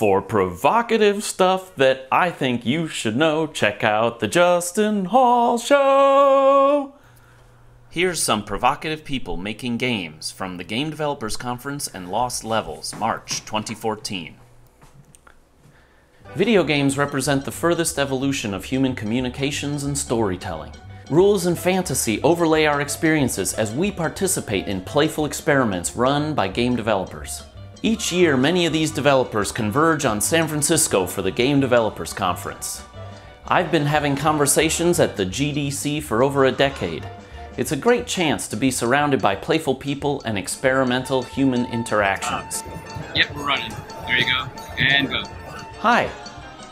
For provocative stuff that I think you should know, check out the Justin Hall Show! Here's some provocative people making games from the Game Developers Conference and Lost Levels, March 2014. Video games represent the furthest evolution of human communications and storytelling. Rules and fantasy overlay our experiences as we participate in playful experiments run by game developers. Each year, many of these developers converge on San Francisco for the Game Developers Conference. I've been having conversations at the GDC for over a decade. It's a great chance to be surrounded by playful people and experimental human interactions. Yep, we're running. There you go. And go. Hi,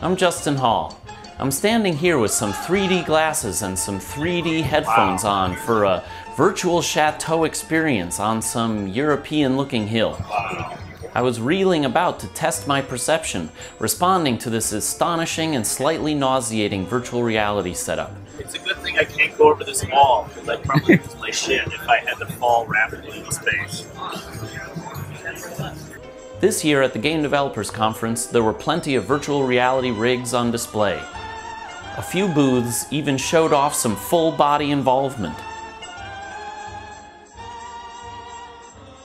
I'm Justin Hall. I'm standing here with some 3D glasses and some 3D headphones on for a virtual chateau experience on some European-looking hill. I was reeling about to test my perception, responding to this astonishing and slightly nauseating virtual reality setup. It's a good thing I can't go over this wall, because I'd probably lose my shit if I had to fall rapidly into space. This year at the Game Developers Conference, there were plenty of virtual reality rigs on display. A few booths even showed off some full-body involvement.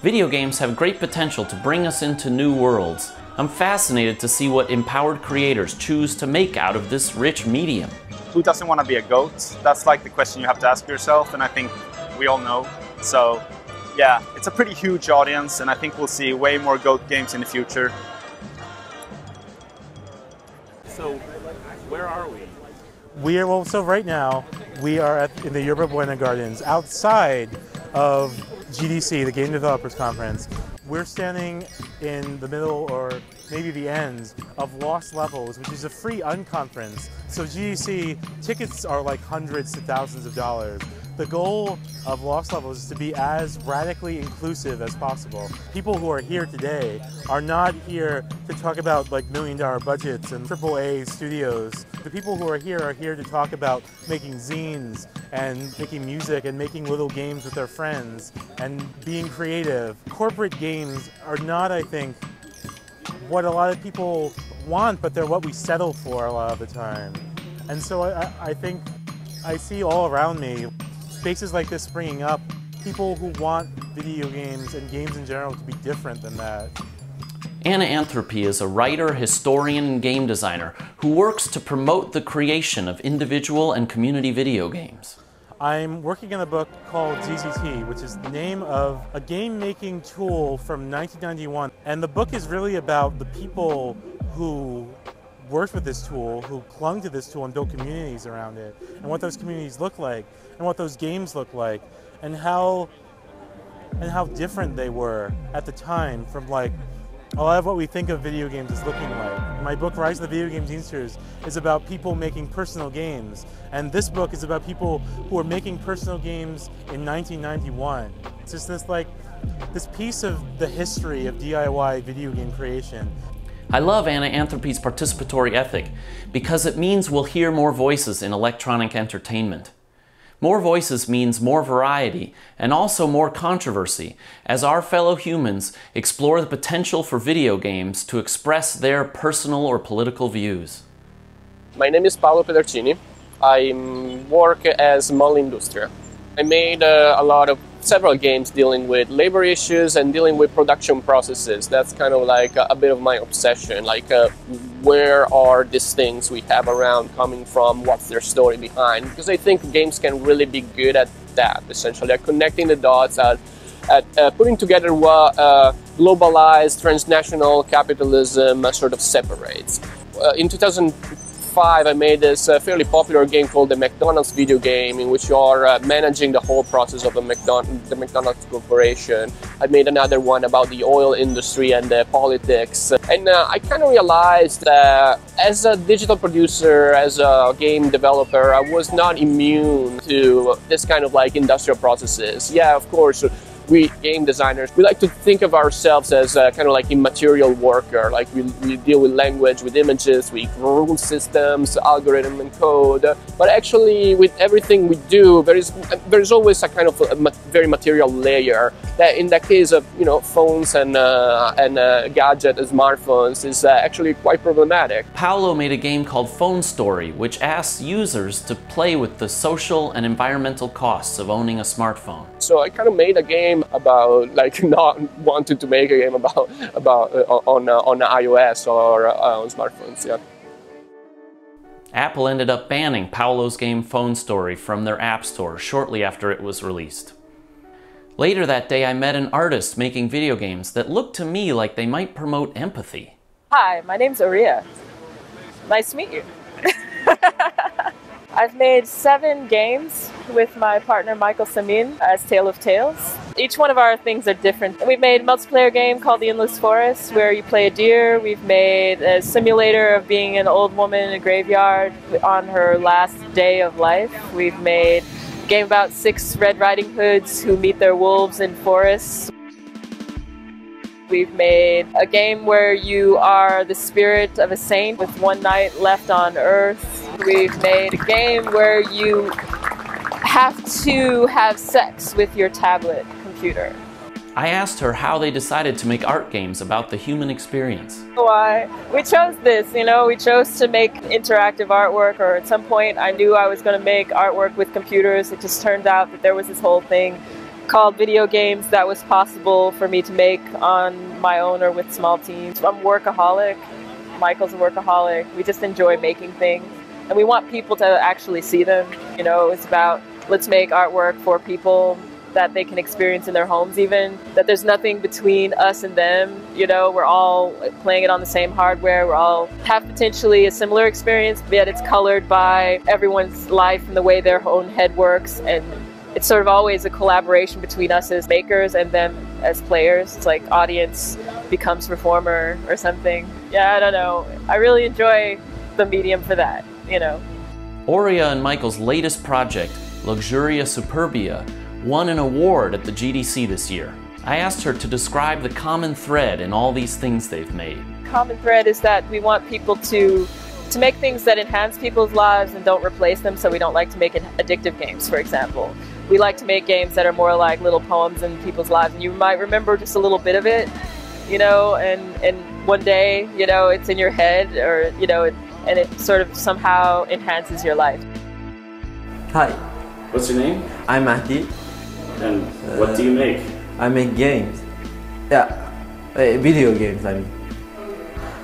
Video games have great potential to bring us into new worlds. I'm fascinated to see what empowered creators choose to make out of this rich medium. Who doesn't want to be a goat? That's like the question you have to ask yourself, and I think we all know. So yeah, it's a pretty huge audience, and I think we'll see way more goat games in the future. So where are we? We are, well, so right now, we are in the Yerba Buena Gardens, outside of GDC, the Game Developers Conference. We're standing in the middle, or maybe the ends, of Lost Levels, which is a free unconference. So GDC, tickets are like hundreds to thousands of dollars. The goal of Lost Levels is to be as radically inclusive as possible. People who are here today are not here to talk about like million-dollar budgets and AAA studios. The people who are here to talk about making zines and making music and making little games with their friends and being creative. Corporate games are not, I think, what a lot of people want, but they're what we settle for a lot of the time. And so I think I see all around me spaces like this springing up, people who want video games and games in general to be different than that. Anna Anthropy is a writer, historian, and game designer who works to promote the creation of individual and community video games. I'm working on a book called ZZT, which is the name of a game-making tool from 1991. And the book is really about the people who worked with this tool, who clung to this tool and built communities around it, and what those communities look like, and what those games look like, and how different they were at the time from like a lot of what we think of video games as looking like. My book, Rise of the Video Game Insters, is about people making personal games, and this book is about people who are making personal games in 1991. It's just this piece of the history of DIY video game creation. I love Anna Anthropy's participatory ethic because it means we'll hear more voices in electronic entertainment. More voices means more variety and also more controversy as our fellow humans explore the potential for video games to express their personal or political views. My name is Paolo Pedercini. I work as Molindustria. I made a lot of several games dealing with labor issues and dealing with production processes. That's kind of like a bit of my obsession, like where are these things we have around coming from, what's their story behind, because I think games can really be good at that, essentially, at connecting the dots, at putting together what globalized, transnational capitalism sort of separates. In 2005, I made this fairly popular game called the McDonald's video game, in which you are managing the whole process of the McDonald's corporation. I made another one about the oil industry and the politics. And I kind of realized that as a digital producer, as a game developer, I was not immune to this kind of like industrial processes. Yeah, of course, we game designers, we like to think of ourselves as kind of like immaterial worker. Like we deal with language, with images, with rule systems, algorithm and code. But actually, with everything we do, there is always a kind of a very material layer. That in the case of, you know, phones and gadgets and smartphones is actually quite problematic. Paolo made a game called Phone Story, which asks users to play with the social and environmental costs of owning a smartphone. So I kind of made a game about, like, not wanting to make a game on iOS or on smartphones. Yeah. Apple ended up banning Paolo's game Phone Story from their App Store shortly after it was released. Later that day, I met an artist making video games that looked to me like they might promote empathy. Hi, my name's Auriea. Nice to meet you. I've made 7 games with my partner Michael Samin as Tale of Tales. Each one of our things are different. We've made a multiplayer game called The Endless Forest where you play a deer. We've made a simulator of being an old woman in a graveyard on her last day of life. We've made a game about 6 Red Riding Hoods who meet their wolves in forests. We've made a game where you are the spirit of a saint with one night left on earth. We've made a game where you have to have sex with your tablet computer. I asked her how they decided to make art games about the human experience. Why? We chose this, you know, we chose to make interactive artwork, or at some point I knew I was going to make artwork with computers. It just turned out that there was this whole thing called video games that was possible for me to make on my own or with small teams. I'm a workaholic, Michael's a workaholic, we just enjoy making things and we want people to actually see them. You know, it's about let's make artwork for people that they can experience in their homes even, that there's nothing between us and them, you know, we're all playing it on the same hardware, we're all have potentially a similar experience, yet it's colored by everyone's life and the way their own head works, and it's sort of always a collaboration between us as makers and them as players. It's like audience becomes performer or something. Yeah, I don't know. I really enjoy the medium for that, you know. Auriea and Michael's latest project, Luxuria Superbia, won an award at the GDC this year. I asked her to describe the common thread in all these things they've made. Common thread is that we want people to make things that enhance people's lives and don't replace them, so we don't like to make addictive games, for example. We like to make games that are more like little poems in people's lives, and you might remember just a little bit of it, you know, and one day, you know, it's in your head, or, you know, and it sort of somehow enhances your life. Hi. What's your name? I'm Mahdi. And what do you make? I make games. Yeah, video games, I mean.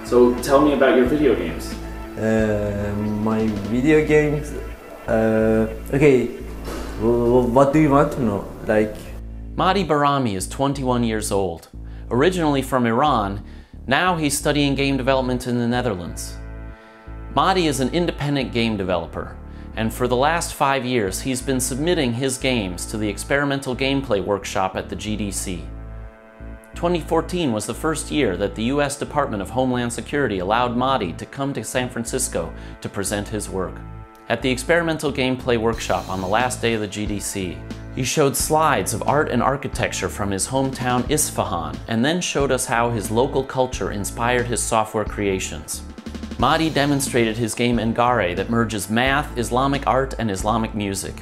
So tell me about your video games. My video games... okay. What do you want to know? Like... Mahdi Bahrami is 21 years old. Originally from Iran, now he's studying game development in the Netherlands. Mahdi is an independent game developer, and for the last 5 years he's been submitting his games to the experimental gameplay workshop at the GDC. 2014 was the first year that the US Department of Homeland Security allowed Mahdi to come to San Francisco to present his work. At the experimental gameplay workshop on the last day of the GDC, he showed slides of art and architecture from his hometown Isfahan, and then showed us how his local culture inspired his software creations. Mahdi demonstrated his game Engare that merges math, Islamic art, and Islamic music.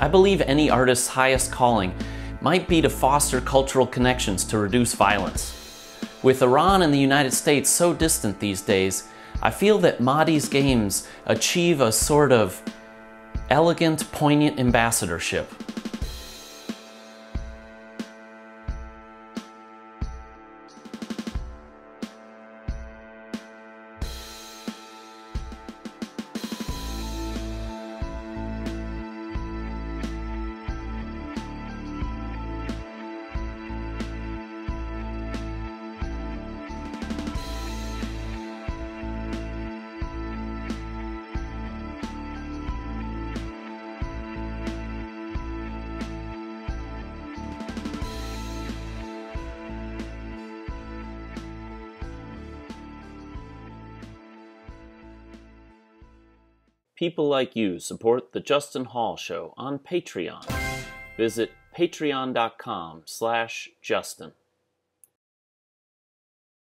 I believe any artist's highest calling might be to foster cultural connections to reduce violence. With Iran and the United States so distant these days, I feel that Mahdi's games achieve a sort of elegant, poignant ambassadorship. People like you support The Justin Hall Show on Patreon. Visit patreon.com/Justin.